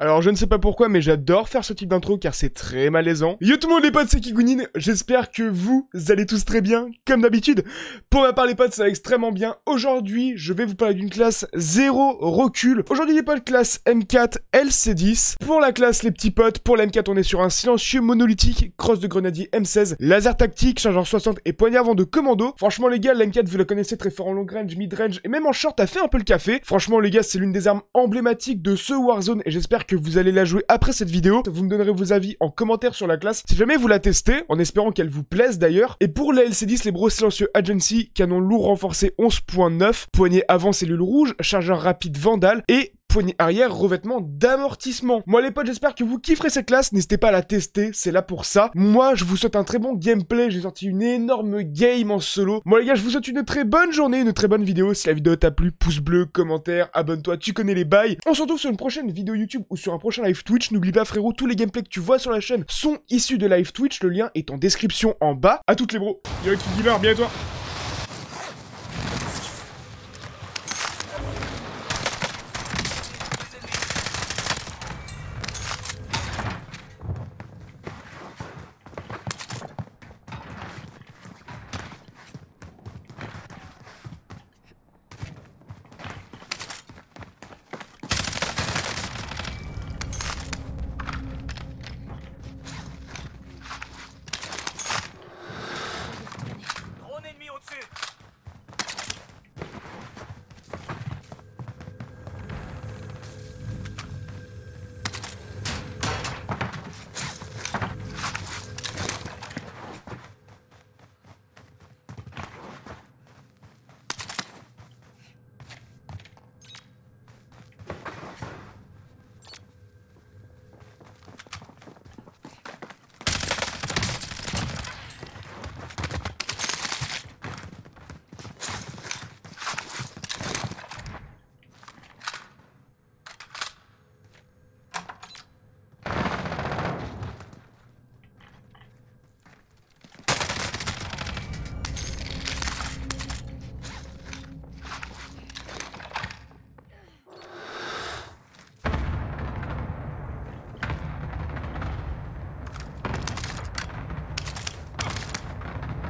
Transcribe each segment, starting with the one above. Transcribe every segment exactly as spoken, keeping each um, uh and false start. Alors je ne sais pas pourquoi mais j'adore faire ce type d'intro car c'est très malaisant. Yo tout le monde les potes, c'est Kigunin, j'espère que vous allez tous très bien, comme d'habitude. Pour ma part les potes, ça va extrêmement bien. Aujourd'hui je vais vous parler d'une classe zéro recul. Aujourd'hui les potes, classe M quatre L C dix. Pour la classe les petits potes, pour la M quatre on est sur un silencieux monolithique, crosse de grenadier M seize, laser tactique, chargeur soixante et poignard vent de commando. Franchement les gars, la M quatre vous la connaissez, très fort en long range, mid range et même en short a fait un peu le café. Franchement les gars, c'est l'une des armes emblématiques de ce Warzone et j'espère que vous allez la jouer après cette vidéo. Vous me donnerez vos avis en commentaire sur la classe si jamais vous la testez, en espérant qu'elle vous plaise d'ailleurs. Et pour la L C dix, les bros silencieux Agency, canon lourd renforcé onze point neuf, poignée avant cellule rouge, chargeur rapide Vandal et poignée arrière, revêtement d'amortissement. Moi les potes, j'espère que vous kifferez cette classe, n'hésitez pas à la tester, c'est là pour ça. Moi je vous souhaite un très bon gameplay, j'ai sorti une énorme game en solo. Moi les gars, je vous souhaite une très bonne journée, une très bonne vidéo. Si la vidéo t'a plu, pouce bleu, commentaire, abonne-toi, tu connais les bails. On se retrouve sur une prochaine vidéo YouTube ou sur un prochain live Twitch. N'oublie pas frérot, tous les gameplays que tu vois sur la chaîne sont issus de live Twitch, le lien est en description en bas. A toutes les bros, yo Kigunin, bien à toi.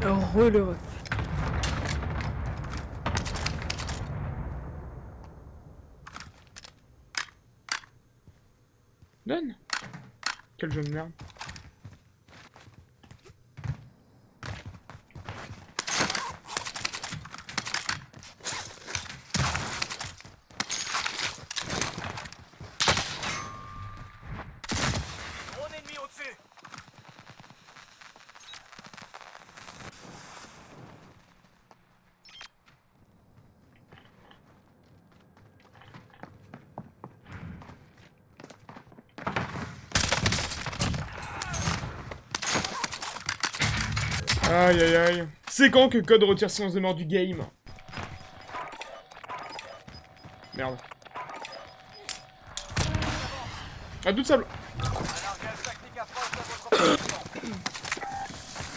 Heureux le refus. Donne. Quel jeune merde. Aïe aïe aïe. C'est quand que Code retire silence de mort du game? Merde. Ah, doute sable.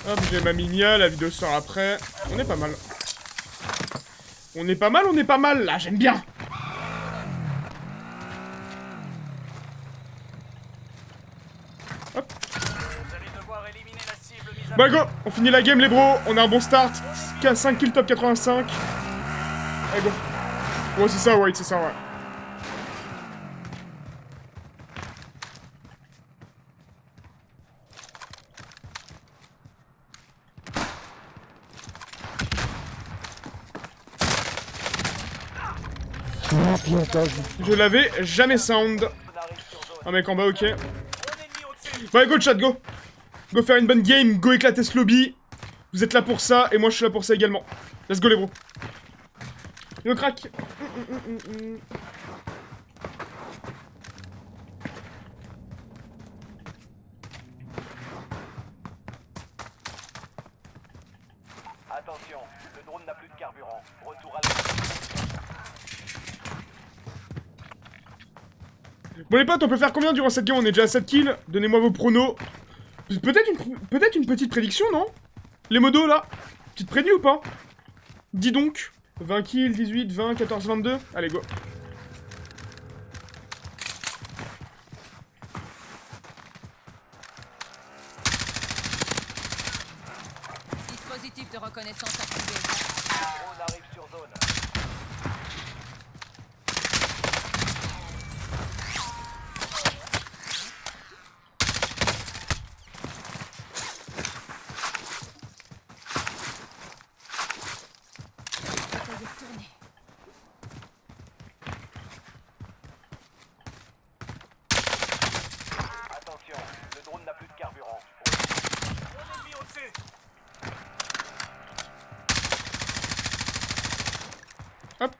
Hop, j'ai ma minia, la vidéo sort après. On est pas mal. On est pas mal, on est pas mal, là, j'aime bien. Bah go, on finit la game les bros, on a un bon start, cinq kills top quatre-vingt-cinq. Allez go. Ouais c'est ça, ouais c'est ça, ouais. Je l'avais jamais sound. Un mec en bas, ok. Bah go chat, go. Go faire une bonne game, go éclater ce lobby. Vous êtes là pour ça, et moi je suis là pour ça également. Let's go les bros. Le crack. Attention, le drone n'a plus de carburant. Retour à la... Bon les potes, on peut faire combien durant cette game? On est déjà à sept kills. Donnez-moi vos pronos. Peut-être une, peut-être une petite prédiction, non? Les modos, là? Petite prédit ou pas? Dis donc. vingt kills, dix-huit, vingt, quatorze, vingt-deux. Allez, go. Hop.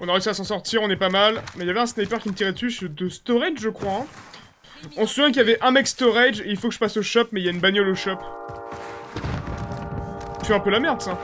On a réussi à s'en sortir, on est pas mal. Mais il y avait un sniper qui me tirait dessus, de storage je crois. Hein. On se souvient qu'il y avait un mec storage et il faut que je passe au shop, mais il y a une bagnole au shop. C'est un peu la merde ça.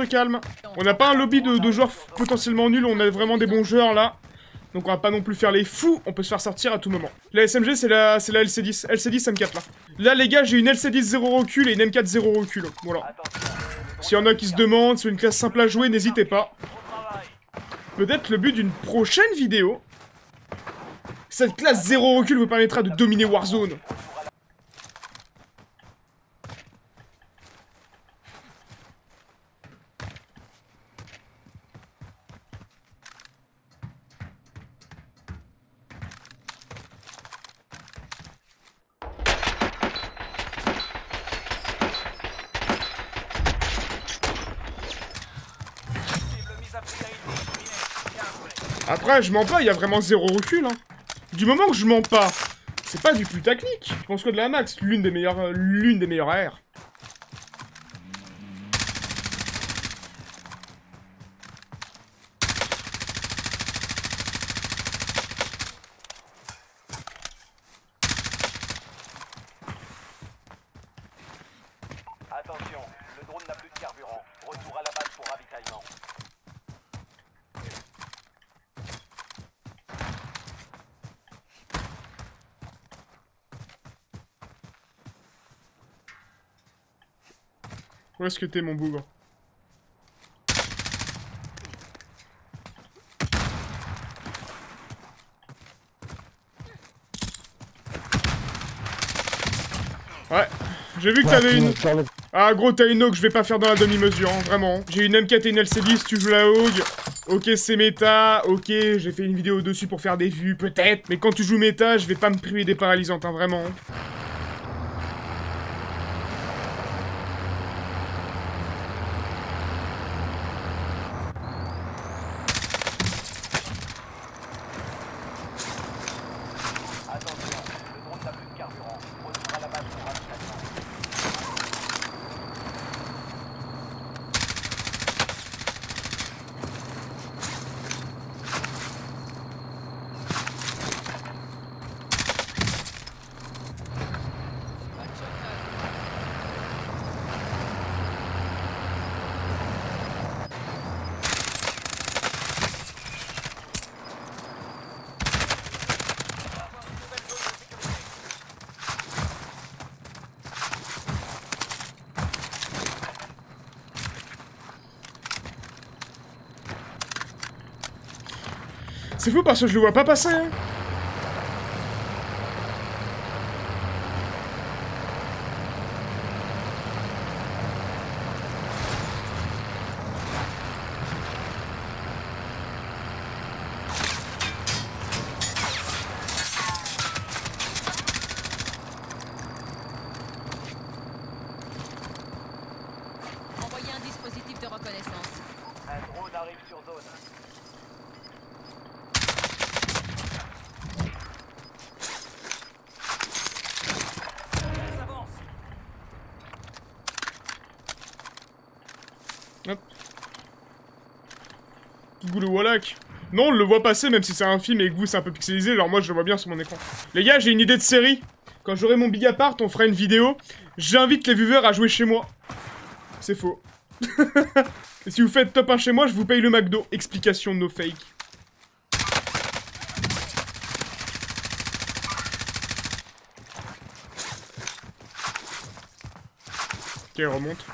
On se calme, on n'a pas un lobby de, de joueurs potentiellement nuls, on a vraiment des bons joueurs là. Donc on va pas non plus faire les fous, on peut se faire sortir à tout moment. La S M G c'est la, la L C dix, L C dix M quatre là. Là les gars j'ai une L C dix zéro recul et une M quatre zéro recul, voilà. S'il y en a qui se demandent, c'est une classe simple à jouer, n'hésitez pas. Peut-être le but d'une prochaine vidéo. Cette classe zéro recul vous permettra de dominer Warzone. Après, je mens pas, il y a vraiment zéro recul. Hein. Du moment que je mens pas, c'est pas du plus technique. Je pense que de la Max, l'une des meilleures euh, l'une des meilleures A R. Attention, le drone n'a plus de carburant. Retour à la base pour ravitaillement. Où est-ce que t'es, mon bougre? Ouais, j'ai vu que t'avais une... Ah gros, t'as une O G, je vais pas faire dans la demi-mesure, hein, vraiment. J'ai une M quatre et une L C dix, tu joues la A U G. Ok, c'est méta, ok, j'ai fait une vidéo dessus pour faire des vues, peut-être. Mais quand tu joues méta, je vais pas me priver des paralysantes, hein, vraiment. C'est fou parce que je le vois pas passer, hein. Envoyez un dispositif de reconnaissance. Un drone arrive sur zone. Goulou le Wallach. Non, on le voit passer, même si c'est un film et que vous c'est un peu pixelisé, alors moi je le vois bien sur mon écran. Les gars, j'ai une idée de série. Quand j'aurai mon big appart, on fera une vidéo. J'invite les viewers à jouer chez moi. C'est faux. Et si vous faites top un chez moi, je vous paye le McDo. Explication no fake. Ok, remonte.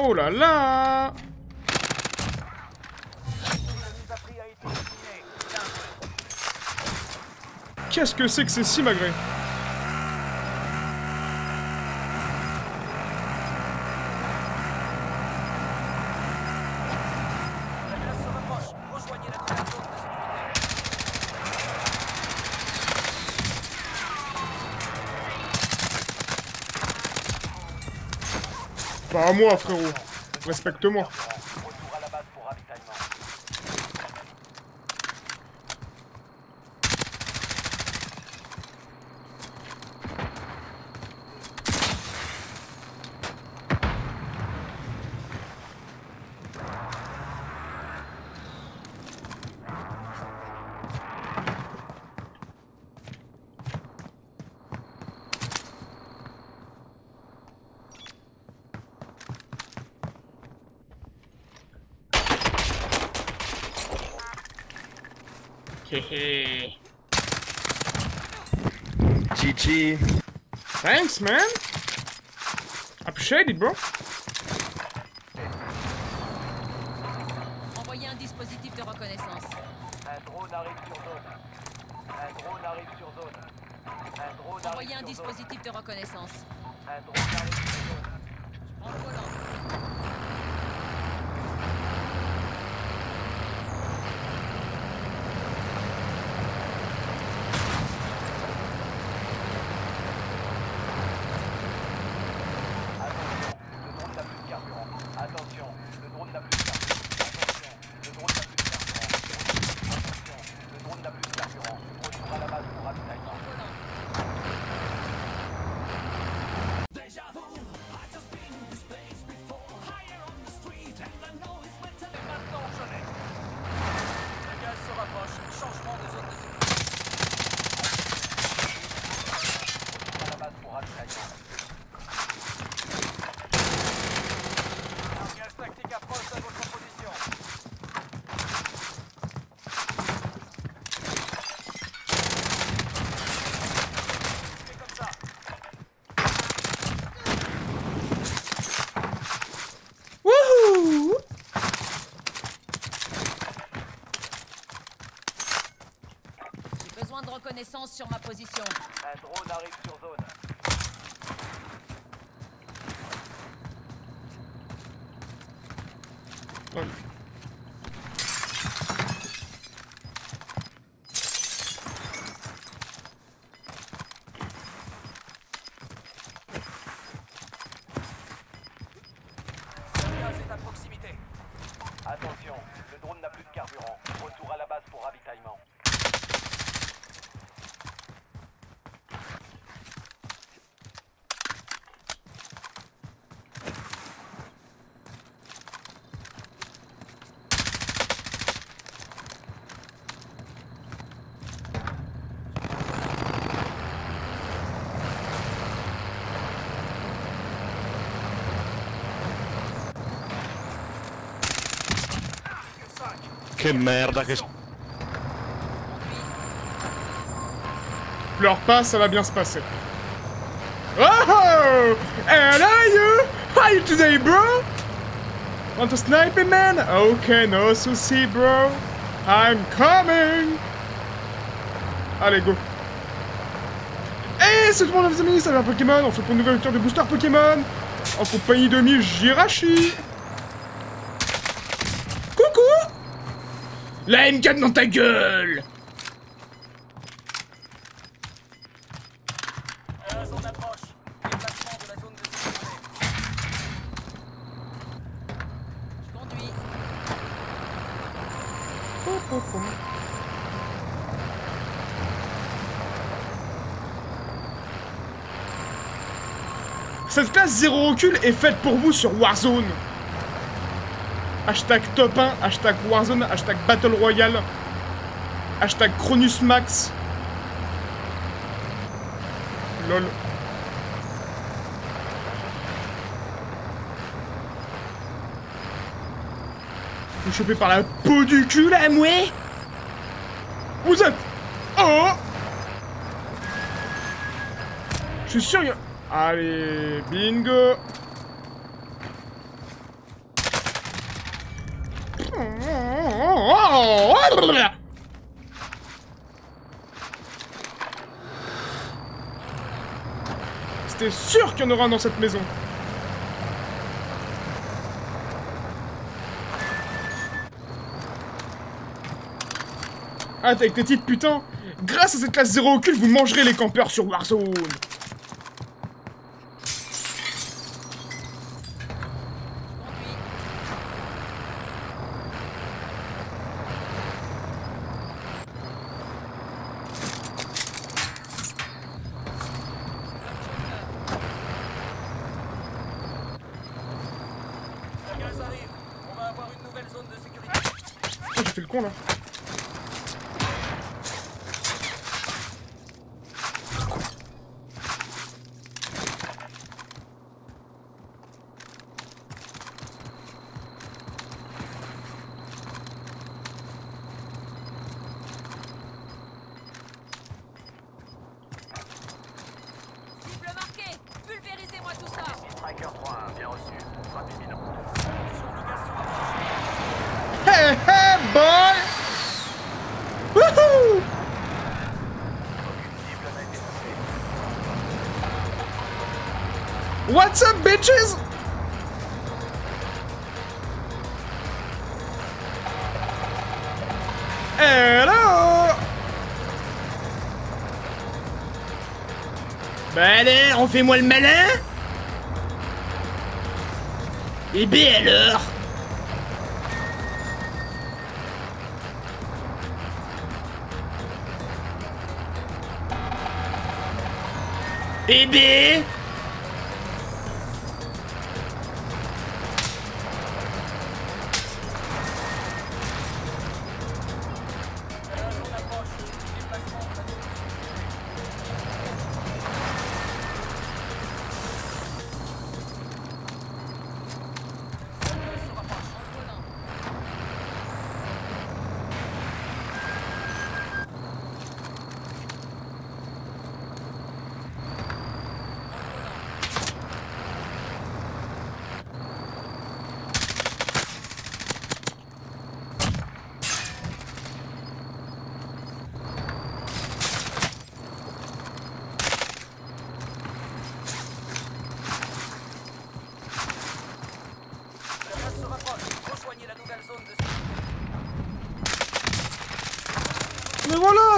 Oh là là! Qu'est-ce que c'est que ces simagrées? Pas à moi, frérot. Respecte-moi. Hey. G G. Thanks, man. Appreciate it, bro. Envoyez un dispositif de reconnaissance. Un drone arrive sur zone. Un drone arrive sur zone. Un drone Envoyez un dispositif de reconnaissance. Un drone arrive sur zone. Je prends le volant. Connaissance sur ma position. Un drone arrive sur zone. Oui. Le gaz est à proximité. Attention, le drone n'a plus de carburant. Retour à la base pour ravitaillement. Che merda che... Pleure pas, ça va bien se passer. Oh! Hello you! How are you today, bro? Want to snipe me, man? Okay, no souci, bro. I'm coming! Allez, go. Et c'est tout le monde, les amis, ça va Pokémon. On fait pour une nouvelle lecture de Booster Pokémon. En compagnie de Mijirachi. La M quatre dans ta gueule! Cette classe zéro recul est faite pour vous sur Warzone. Hashtag top un, hashtag Warzone, hashtag Battle Royale, hashtag Chronus Max. Lol. Vous chopez par la peau du cul, la mouée. Vous êtes... Oh, je suis sûr, y a... Allez, bingo. C'était sûr qu'il y en aura un dans cette maison. Ah, avec tes titres, putain. Grâce à cette classe zéro occulte, vous mangerez les campeurs sur Warzone. What's up, bitches? Hello! Bah allez, on fait moi le malin? Et B alors? Et B?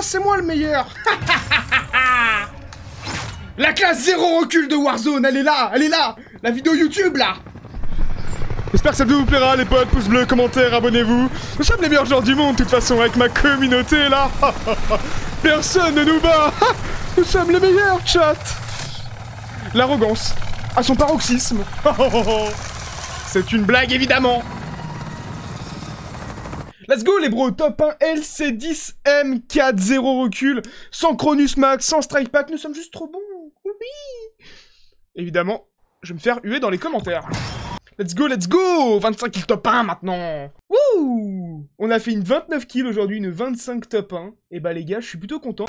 C'est moi le meilleur. La classe zéro recul de Warzone, elle est là, elle est là. La vidéo YouTube, là. J'espère que cette vidéo vous plaira, les potes. Pouce bleu, commentaire, abonnez-vous. Nous sommes les meilleurs joueurs du monde, de toute façon, avec ma communauté, là. Personne ne nous bat. Nous sommes les meilleurs, chat. L'arrogance à son paroxysme. C'est une blague, évidemment. Let's go les bros, top un L C dix M quatre, zéro recul, sans Chronus Max, sans Strike Pack, nous sommes juste trop bons, oui. Évidemment, je vais me faire huer dans les commentaires. Let's go, let's go, vingt-cinq kills top un maintenant. Wouh. On a fait une vingt-neuf kills aujourd'hui, une vingt-cinq top un, et bah les gars, je suis plutôt content.